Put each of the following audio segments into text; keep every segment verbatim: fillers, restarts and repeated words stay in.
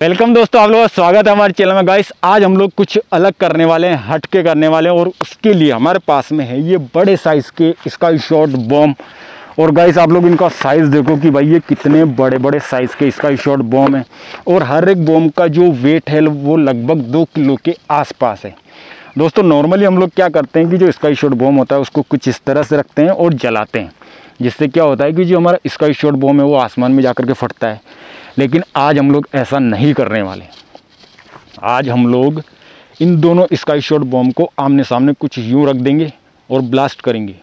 Welcome दोस्तों, आप लोगों का स्वागत है हमारे चैनल में। गाइस, आज हम लोग कुछ अलग करने वाले हैं, हट के करने वाले हैं, और उसके लिए हमारे पास में है ये बड़े साइज़ के इसका शॉर्ट बॉम्ब। और गाइस, आप लोग इनका साइज़ देखो कि भाई ये कितने बड़े बड़े साइज़ के इसका शॉर्ट बॉम्ब है। और हर एक बॉम्ब का जो वेट है वो लगभग दो किलो के आसपास है। दोस्तों, नॉर्मली हम लोग क्या करते हैं कि जो स्काई शॉट बॉम्ब होता है उसको कुछ इस तरह से रखते हैं और जलाते हैं, जिससे क्या होता है कि जो हमारा स्काई शॉट बॉम्ब है वो आसमान में जाकर के फटता है। लेकिन आज हम लोग ऐसा नहीं करने वाले। आज हम लोग इन दोनों स्काई शॉट बॉम्ब को आमने सामने कुछ यूँ रख देंगे और ब्लास्ट करेंगे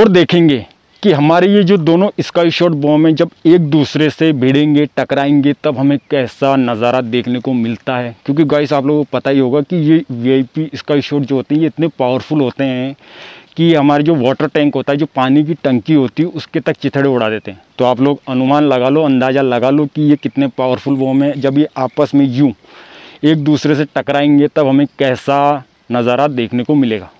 और देखेंगे कि हमारे ये जो दोनों स्काई शॉट बॉम्ब हैं जब एक दूसरे से भिड़ेंगे, टकराएंगे, तब हमें कैसा नज़ारा देखने को मिलता है। क्योंकि गाइस, आप लोगों को पता ही होगा कि ये वीआईपी स्काई शॉट जो होते हैं ये इतने पावरफुल होते हैं कि हमारे जो वाटर टैंक होता है, जो पानी की टंकी होती है, उसके तक चिथड़े उड़ा देते हैं। तो आप लोग अनुमान लगा लो, अंदाज़ा लगा लो कि ये कितने पावरफुल बॉम्ब हैं। जब ये आपस में यूँ एक दूसरे से टकराएंगे तब हमें कैसा नज़ारा देखने को मिलेगा।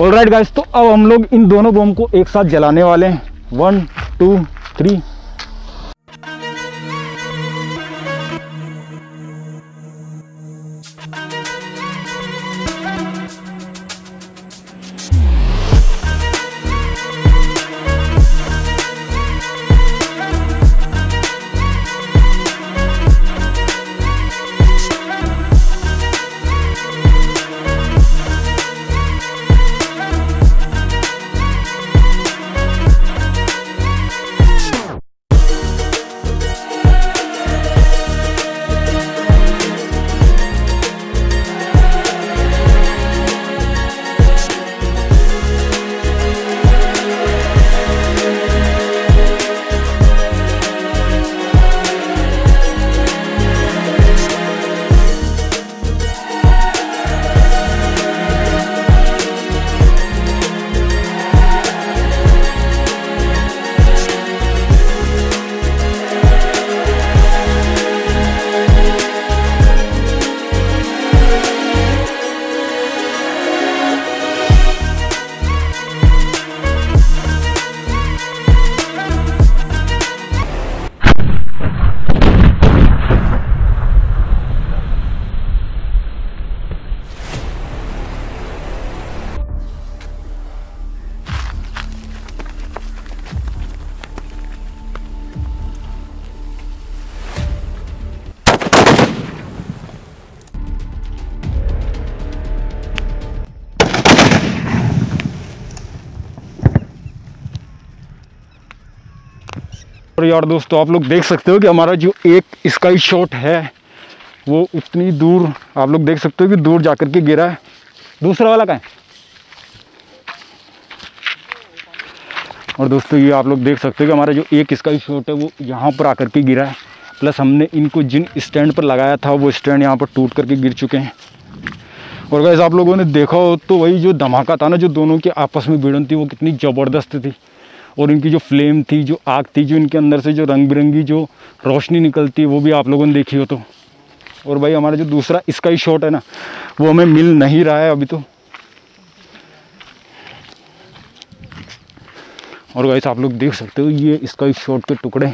ऑल राइट गाइस, तो अब हम लोग इन दोनों बॉम्ब को एक साथ जलाने वाले हैं। One two three. और यार दोस्तों, आप लोग देख सकते हो कि हमारा जो एक स्काई शॉट है वो उतनी दूर, आप लोग देख सकते हो कि दूर जाकर के गिरा है। दूसरा वाला कहाँ है? और दोस्तों, ये आप लोग देख सकते हो कि हमारा जो एक स्काई शॉट है वो यहाँ पर आकर के गिरा है। प्लस हमने इनको जिन स्टैंड पर लगाया था वो स्टैंड यहाँ पर टूट करके गिर चुके हैं। और गाइस, आप लोगों ने देखा हो तो वही जो धमाका था ना, जो दोनों की आपस में भिड़न थी, वो कितनी ज़बरदस्त थी। और इनकी जो फ्लेम थी, जो आग थी, जो इनके अंदर से जो रंग बिरंगी जो रोशनी निकलती है, वो भी आप लोगों ने देखी हो तो। और भाई, हमारा जो दूसरा स्काई शॉट है ना, वो हमें मिल नहीं रहा है अभी तो। और गाइस, आप लोग देख सकते हो ये स्काई शॉट के टुकड़े।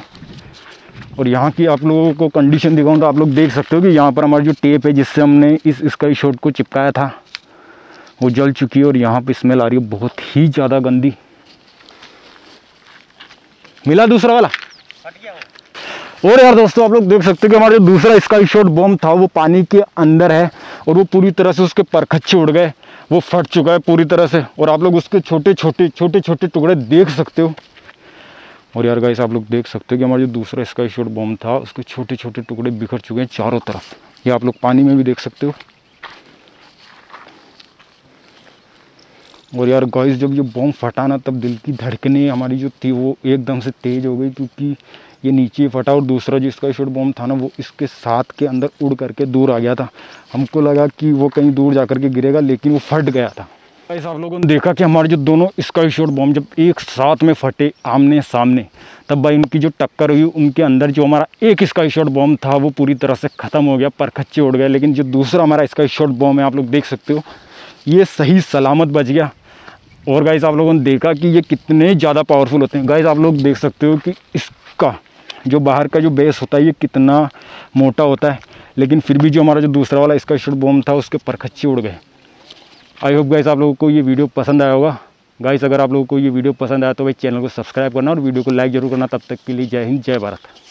और यहाँ की आप लोगों को कंडीशन दिखाऊँ तो आप लोग देख सकते हो कि यहाँ पर हमारा जो टेप है जिससे हमने इस स्काई शॉट को चिपकाया था वो जल चुकी है। और यहाँ पर स्मेल आ रही है बहुत ही ज़्यादा गंदी। मिला दूसरा वाला? फट गया वो। और यार दोस्तों, आप लोग देख सकते हो कि हमारा जो दूसरा स्काई शॉट बॉम्ब था वो पानी के अंदर है और वो पूरी तरह से उसके परखच्चे उड़ गए, वो फट चुका है पूरी तरह से। और आप लोग उसके छोटे छोटे छोटे छोटे टुकड़े देख सकते हो। और यार गाइस, आप लोग देख सकते हो कि हमारा जो दूसरा स्काई शॉट बॉम्ब था उसके छोटे छोटे टुकड़े बिखर चुके हैं चारों तरफ। ये आप लोग पानी में भी देख सकते हो। और यार गाइस, जब ये बॉम्ब फटा ना, तब दिल की धड़कने हमारी जो थी वो एकदम से तेज़ हो गई, क्योंकि ये नीचे फटा और दूसरा जो इसका शॉट बॉम्ब था ना वो इसके साथ के अंदर उड़ करके दूर आ गया था। हमको लगा कि वो कहीं दूर जा कर के गिरेगा, लेकिन वो फट गया था। गाइस, आप लोगों ने देखा कि हमारे जो दोनों स्काई शॉट बॉम्ब जब एक साथ में फटे आमने सामने, तब भाई उनकी जो टक्कर हुई, उनके अंदर जो हमारा एक स्काई शॉट बॉम्ब था वो पूरी तरह से ख़त्म हो गया, परखच्चे उड़ गए। लेकिन जो दूसरा हमारा स्काई शॉट बॉम्ब है, आप लोग देख सकते हो, ये सही सलामत बच गया। और गाइस, आप लोगों ने देखा कि ये कितने ज़्यादा पावरफुल होते हैं। गाइस, आप लोग देख सकते हो कि इसका जो बाहर का जो बेस होता है ये कितना मोटा होता है, लेकिन फिर भी जो हमारा जो दूसरा वाला स्काई शॉट बॉम्ब था उसके परखच्चे उड़ गए। आई होप गाइस आप लोगों को ये वीडियो पसंद आया होगा। गाइस, अगर आप लोगों को ये वीडियो पसंद आया तो भाई चैनल को सब्सक्राइब करना और वीडियो को लाइक जरूर करना। तब तक के लिए जय हिंद, जय भारत।